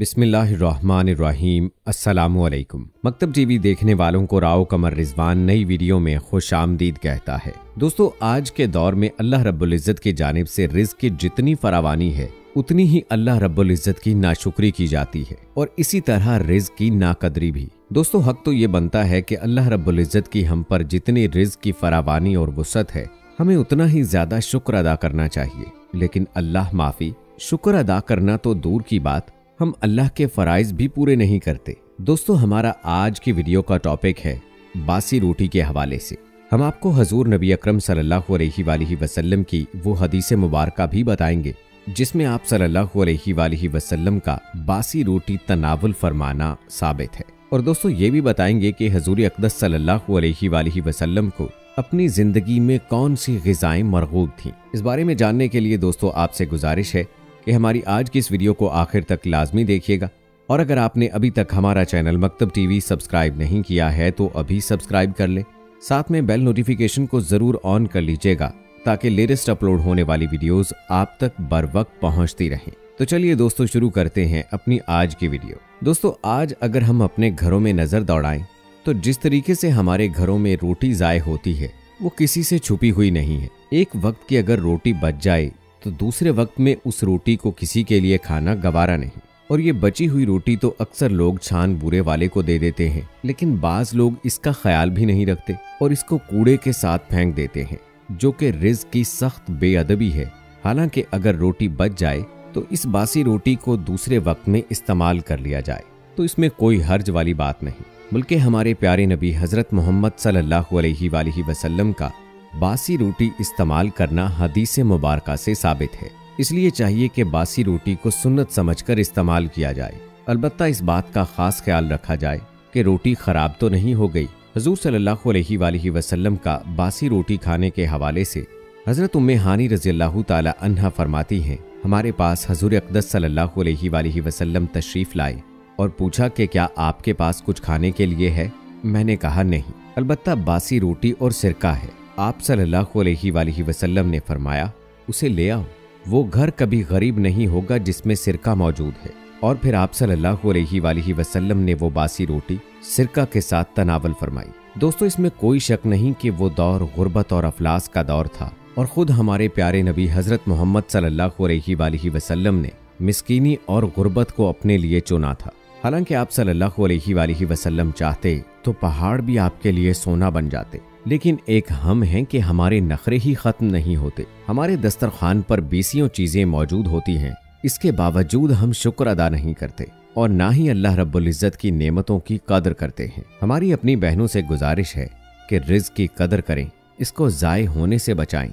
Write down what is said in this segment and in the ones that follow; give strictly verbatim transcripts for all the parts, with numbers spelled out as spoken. बिस्मिल्लाहिर्रहमानिर्रहीम। अस्सलामुअलैकुम। मकतब T we देखने वालों को राव कमर रिजवान नई वीडियो में खुश आमदीद कहता है। दोस्तों, आज के दौर में अल्लाह रब्बुल इज़्ज़त की जानिब से रिज़्क़ की जितनी फरावानी है उतनी ही अल्लाह रब्बुल इज़्ज़त की नाशुक्री की जाती है और इसी तरह रिज़्क़ की नाकदरी भी। दोस्तों, हक तो ये बनता है कि अल्लाह रब्बुल इज़्ज़त की हम पर जितनी रिज़्क़ की फरावानी और वुसअत है हमें उतना ही ज़्यादा शुक्र अदा करना चाहिए, लेकिन अल्लाह माफ़ी, शुक्र अदा करना तो दूर की बात, हम अल्लाह के फ़राइज़ भी पूरे नहीं करते। दोस्तों, हमारा आज की वीडियो का टॉपिक है बासी रोटी के हवाले से। हम आपको हजूर नबी अकरम सल्लल्लाहु अलैहि वसल्लम की वो हदीस मुबारक भी बताएंगे जिसमें आप सल्लल्लाहु अलैहि वसल्लम का बासी रोटी तनावुल फरमाना साबित है। और दोस्तों, ये भी बताएंगे कि हजूर अक़दस सल्लल्लाहु अलैहि वसल्लम को अपनी ज़िंदगी में कौन सी ग़िज़ाएं मरग़ूब थीं। इस बारे में जानने के लिए दोस्तों आपसे गुजारिश है कि हमारी आज की इस वीडियो को आखिर तक लाजमी देखिएगा, और अगर आपने अभी तक हमारा channel Maktab T V subscribe नहीं किया है तो अभी सब्सक्राइब कर लें, साथ में बेल नोटिफिकेशन को ज़रूर ऑन कर लीजिएगा ताकि लेटेस्ट अपलोड होने वाली वीडियोज़ आप तक बर वक्त पहुँचती रहें। तो चलिए दोस्तों, शुरू करते हैं अपनी आज की वीडियो। दोस्तों, आज अगर हम अपने घरों में नज़र दौड़ाएँ तो जिस तरीके से हमारे घरों में रोटी ज़ाय होती है वो किसी से छुपी हुई नहीं है। एक वक्त की अगर रोटी बच जाए तो दूसरे वक्त में उस रोटी को किसी के लिए खाना गवारा नहीं, और ये बची हुई रोटी तो अक्सर लोग छान बुरे वाले को दे देते हैं, लेकिन बाज़ लोग इसका ख्याल भी नहीं रखते और इसको कूड़े के साथ फेंक देते हैं, जो कि रिज़्क़ की सख्त बेअदबी है। हालांकि अगर रोटी बच जाए तो इस बासी रोटी को दूसरे वक्त में इस्तेमाल कर लिया जाए तो इसमें कोई हर्ज वाली बात नहीं, बल्कि हमारे प्यारे नबी हज़रत मोहम्मद सल्लल्लाहु अलैहि वसल्लम का बासी रोटी इस्तेमाल करना हदीस मुबारका से साबित है। इसलिए चाहिए कि बासी रोटी को सुन्नत समझकर इस्तेमाल किया जाए। अलबत्ता इस बात का खास ख्याल रखा जाए कि रोटी ख़राब तो नहीं हो गई। हजूर सल्लल्लाहु अलैहि वसल्लम का बासी रोटी खाने के हवाले से हज़रत उम्मे हानी रज़ियल्लाहु ताला अन्हा फरमाती हैं, हमारे पास हजूर अक़दस सल्लल्लाहु अलैहि वसल्लम तशरीफ़ लाए और पूछा कि क्या आपके पास कुछ खाने के लिए है? मैंने कहा नहीं, अलबत्ता बासी रोटी और सिरका है। आप सल्लल्लाहु अलैहि वसल्लम ने फरमाया, उसे ले आओ, वो घर कभी गरीब नहीं होगा जिसमें सिरका मौजूद है। और फिर आप सल्लल्लाहु अलैहि वसल्लम ने वो बासी रोटी सिरका के साथ तनावल फरमाई। दोस्तों, इसमें कोई शक नहीं कि वो दौर गुर्बत और अफलास का दौर था, और ख़ुद हमारे प्यारे नबी हज़रत मोहम्मद सल्लल्लाहु अलैहि वसल्लम ने मिसकीनी और गुर्बत को अपने लिए चुना था। हालांकि आप सल्लल्लाहु अलैहि वसल्लम चाहते तो पहाड़ भी आपके लिए सोना बन जाते, लेकिन एक हम हैं कि हमारे नखरे ही ख़त्म नहीं होते। हमारे दस्तरखान पर बीसियों चीज़ें मौजूद होती हैं, इसके बावजूद हम शुक्र अदा नहीं करते और ना ही अल्लाह रब्बुल इज़्ज़त की नेमतों की कदर करते हैं। हमारी अपनी बहनों से गुजारिश है कि रिज़्क़ की कदर करें, इसको ज़ाय होने से बचाएं।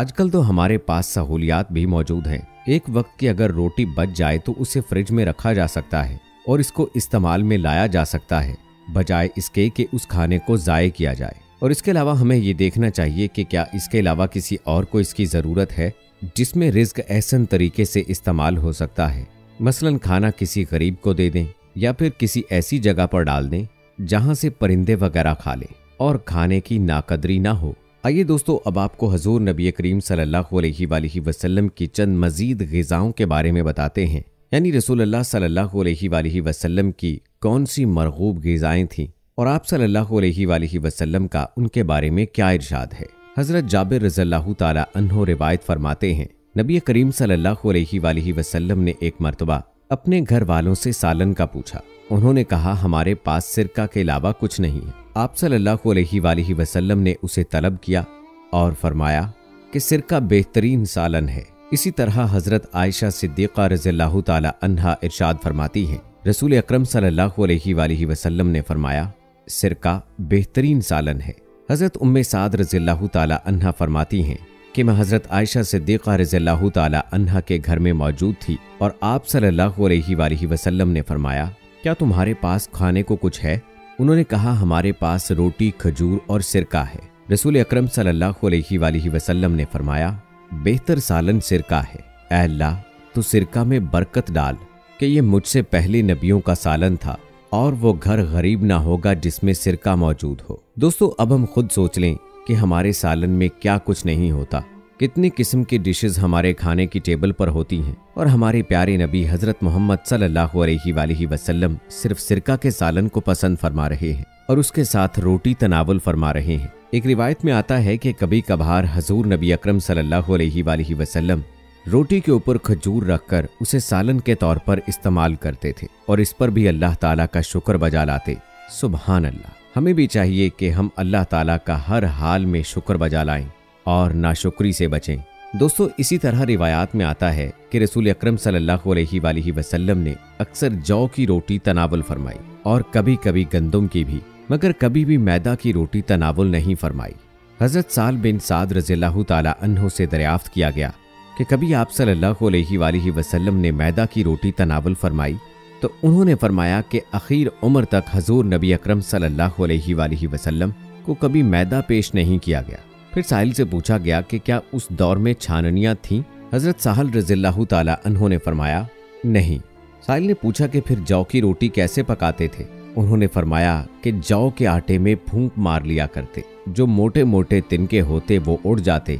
आजकल तो हमारे पास सहूलियात भी मौजूद हैं। एक वक्त की अगर रोटी बच जाए तो उसे फ्रिज में रखा जा सकता है और इसको इस्तेमाल में लाया जा सकता है, बजाय इसके कि उस खाने को ज़ाय किया जाए। और इसके अलावा हमें ये देखना चाहिए कि क्या इसके अलावा किसी और को इसकी ज़रूरत है जिसमें रिज़्क़ ऐसन तरीके से इस्तेमाल हो सकता है। मसलन खाना किसी गरीब को दे दें या फिर किसी ऐसी जगह पर डाल दें जहाँ से परिंदे वगैरह खा लें और खाने की नाकदरी ना हो। आइए दोस्तों, अब आपको हजूर नबी करीम सल्लल्लाहु अलैहि वसल्लम की चंद मज़ीद ग़िज़ाओं के बारे में बताते हैं, यानी रसूलुल्लाह सल्लल्लाहु अलैहि वसल्लम की कौन सी मरग़ूब ग़िज़ाएँ थीं और आप सल्लल्लाहु अलैहि वसल्लम का उनके बारे में क्या इरशाद है। हज़रत जाबिर रज़ियल्लाहु ताला अन्हो रिवायत फरमाते हैं, नबी करीम सल्लल्लाहु अलैहि वसल्लम ने एक मरतबा अपने घर वालों से सालन का पूछा। उन्होंने कहा, हमारे पास सिरका के अलावा कुछ नहीं है। आप सल्लल्लाहु अलैहि वसल्लम ने उसे तलब किया और फरमाया कि सिरका बेहतरीन सालन है। इसी तरह हजरत आयशा सिद्दीक़ी रज़ियल्लाहु ताला अन्हा इरशाद फरमाती हैं, रसूल अकरम सल्लल्लाहु अलैहि वसल्लम ने फरमाया, सिरका बेहतरीन सालन है। हज़रत उम्मे साद रज़ियल्लाहु ताला अन्हा फरमाती हैं कि मैं हज़रत आयशा सिद्दीक़ा रज़ियल्लाहु ताला अन्हा के घर में मौजूद थी और आप सल्लल्लाहु अलैहि वसल्लम ने फरमाया, क्या तुम्हारे पास खाने को कुछ है? उन्होंने कहा, हमारे पास रोटी, खजूर और सिरका है। रसूल अकरम सल्लल्लाहु अलैहि वसल्लम ने फरमाया, बेहतर सालन सिरका है, ऐ अल्लाह तो सिरका में बरकत डाल कि ये मुझसे पहले नबियों का सालन था और वो घर गरीब ना होगा जिसमें सिरका मौजूद हो। दोस्तों, अब हम खुद सोच लें कि हमारे सालन में क्या कुछ नहीं होता कितनी किस्म की डिशेज़ हमारे खाने की टेबल पर होती हैं और हमारे प्यारे नबी हज़रत मोहम्मद सल्लल्लाहु अलैहि वसल्लम सिर्फ सिरका के सालन को पसंद फरमा रहे हैं और उसके साथ रोटी तनावल फरमा रहे हैं। एक रिवायत में आता है कि कभी कभार हजूर नबी अकरम सल्लल्लाहु अलैहि वसल्लम रोटी के ऊपर खजूर रखकर उसे सालन के तौर पर इस्तेमाल करते थे और इस पर भी अल्लाह ताला का शुक्र बजा लाते। सुबहान अल्लाह, हमें भी चाहिए कि हम अल्लाह ताला का हर हाल में शुक्र बजा लाएं और नाशुक्री से बचें। दोस्तों, इसी तरह रिवायात में आता है कि रसूल अकरम सल्लल्लाहु अलैहि वसल्लम ने अक्सर जौ की रोटी तनावल फरमाई और कभी कभी गंदम की भी, मगर कभी भी मैदा की रोटी तनावल नहीं फरमाई। हज़रत साल बिन साद रज़ियल्लाहु ताला अन्हु से दरियाफ्त किया गया कि कभी आप सल्लल्लाहु अलैहि वसल्लम ने मैदा की रोटी तनावल फरमाई, तो उन्होंने फरमाया कि आखिर उम्र तक हजूर नबी अकरम सल्लल्लाहु अलैहि वसल्लम को कभी मैदा पेश नहीं किया गया। फिर साहिल से पूछा गया कि क्या उस दौर में छाननियाँ थीं? हज़रत साहिल रज़ियल्लाहु ताला अन्हों ने फरमाया, नहीं। साहिल ने पूछा कि फिर जौ की रोटी कैसे पकाते थे? उन्होंने फरमाया कि जौ के आटे में फूंक मार लिया करते, जो मोटे मोटे तिनके होते वो उड़ जाते,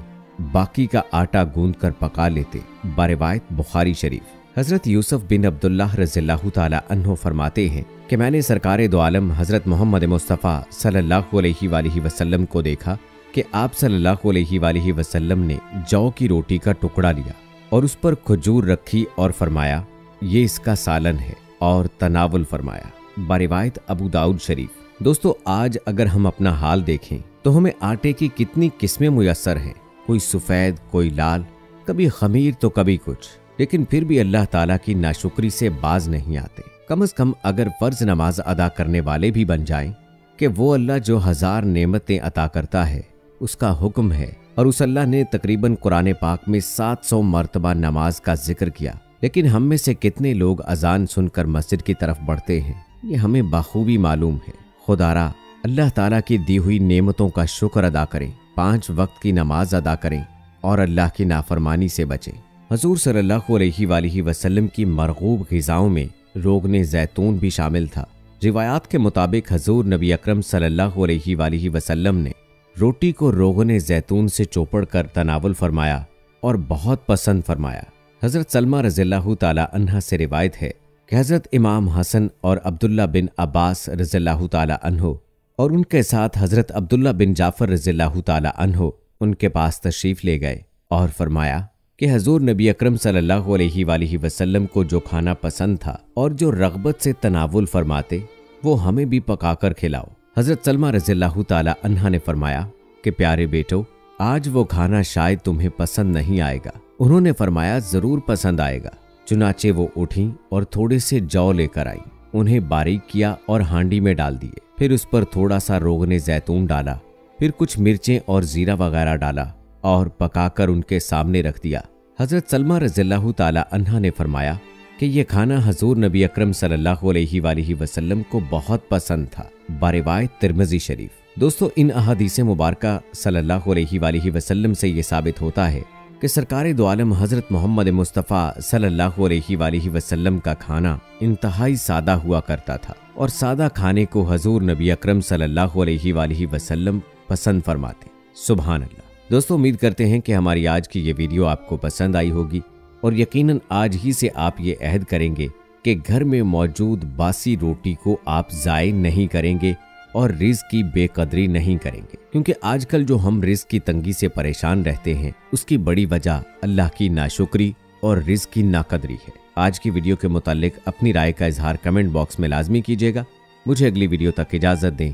बाकी का आटा गूंद कर पका लेते। बारिवायत बुखारी शरीफ। हज़रत यूसुफ बिन अब्दुल्ला रज़ियल्लाहु ताला अन्हो फरमाते हैं कि मैंने सरकारे दो आलम हज़रत मोहम्मद मुस्तफ़ा सल्लल्लाहु अलैहि वसल्लम को देखा कि आप सल्लल्लाहु अलैहि वसल्लम ने जौ की रोटी का टुकड़ा लिया और उस पर खजूर रखी और फरमाया, ये इसका सालन है, और तनावल फरमाया। बारिवायत अबू दाउद शरीफ। दोस्तों, आज अगर हम अपना हाल देखें तो हमें आटे की कितनी किस्में मुयस्सर हैं, कोई सफ़ेद कोई लाल, कभी खमीर तो कभी कुछ, लेकिन फिर भी अल्लाह ताला की नाशुक्री से बाज नहीं आते। कम अज़ कम अगर फ़र्ज़ नमाज अदा करने वाले भी बन जाएं कि वो अल्लाह जो हज़ार नेमतें अता करता है उसका हुक्म है, और उस अल्लाह ने तकरीबन कुरान पाक में सात सौ मरतबा नमाज का जिक्र किया, लेकिन हम में से कितने लोग अजान सुनकर मस्जिद की तरफ बढ़ते हैं, ये हमें बाखूबी मालूम है। खुदारा, अल्लाह ताला की दी हुई नेमतों का शुक्र अदा करें, पांच वक्त की नमाज अदा करें और अल्लाह की नाफरमानी से बचें। हजूर सल्लल्लाहु अलैहि वसल्लम की मरगूब ग़िज़ाओं में रोगन जैतून भी शामिल था। रिवायात के मुताबिक हजूर नबी अकरम सल्लल्लाहु अलैहि वसल्लम ने रोटी को रोगन जैतून से चोपड़ कर तनावल फरमाया और बहुत पसंद फरमाया। हज़रत सलमा रज़ियल्लाहु ताला अन्हा से रिवायत है कि हज़रत इमाम हसन और अब्दुल्ला बिन अब्बास रज़ियल्लाहु ताला अन्हो और उनके साथ हज़रत अब्दुल्ला बिन जाफ़र रज़ियल्लाहु ताला अन्हो उनके पास तशरीफ़ ले गए और फरमाया कि हज़ूर नबी अकरम सल्लल्लाहु अलैहि वसल्लम को जो खाना पसंद था और जो रग़बत से तनावुल फरमाते, वो हमें भी पका कर खिलाओ। हज़रत सलमा रज़ियल्लाहु ताला अन्हा ने फरमाया कि प्यारे बेटो, आज वो खाना शायद तुम्हें पसंद नहीं आएगा। उन्होंने फरमाया, ज़रूर पसंद आएगा। चुनाचे वो उठीं और थोड़े से जौ लेकर आई, उन्हें बारीक किया और हांडी में डाल दिए, फिर उस पर थोड़ा सा रोगने जैतून डाला, फिर कुछ मिर्चें और ज़ीरा वगैरह डाला और पकाकर उनके सामने रख दिया। हज़रत सलमा रज़ियल्लाहु ताला अन्हा ने फरमाया कि यह खाना हजूर नबी अकरम सल्लल्लाहु अलैहि वसल्लम को बहुत पसंद था। बारिवायत तिर्मिज़ी शरीफ। दोस्तों, इन अहादीस मुबारक सल्लल्लाहु अलैहि वसल्लम से ये साबित होता है कि सरकारे दो आलम हज़रत मोहम्मद मुस्तफ़ा सल्लल्लाहु अलैहि वसल्लम का खाना इंतहाई सादा हुआ करता था और सादा खाने को हजूर नबी अकरम सल्लल्लाहु अलैहि वसल्लम पसंद फरमाते। सुबहान अल्लाह। दोस्तों, उम्मीद करते हैं कि हमारी आज की ये वीडियो आपको पसंद आई होगी और यकीनन आज ही से आप ये अहद करेंगे कि घर में मौजूद बासी रोटी को आप ज़ाय नहीं करेंगे और रिज़्क़ की बेकदरी नहीं करेंगे, क्योंकि आजकल जो हम रिज़्क़ की तंगी से परेशान रहते हैं उसकी बड़ी वजह अल्लाह की नाशुक्री और रिज़्क़ की नाकदरी है। आज की वीडियो के मुतालिक अपनी राय का इजहार कमेंट बॉक्स में लाजमी कीजिएगा। मुझे अगली वीडियो तक इजाज़त दें।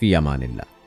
फ़ी अमानिल्लाह।